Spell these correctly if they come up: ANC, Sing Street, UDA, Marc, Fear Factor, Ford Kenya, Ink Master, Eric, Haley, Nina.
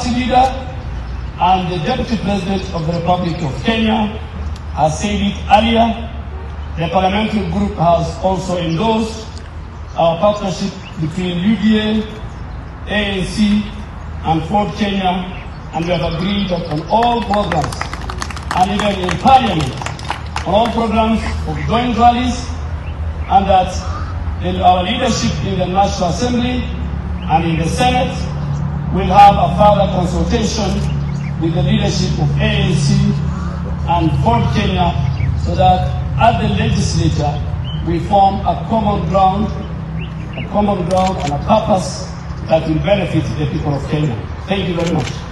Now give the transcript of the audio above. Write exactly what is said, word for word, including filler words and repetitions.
party leader and the Deputy President of the Republic of Kenya has said it earlier. The parliamentary group has also endorsed our partnership between U D A, A N C and Ford Kenya, and we have agreed on all programs and even in Parliament on all programs of joint rallies, and that in our leadership in the National Assembly and in the Senate will have a further consultation with the leadership of A N C and Ford Kenya, so that at the legislature we form a common ground, a common ground and a purpose that will benefit the people of Kenya. Thank you very much.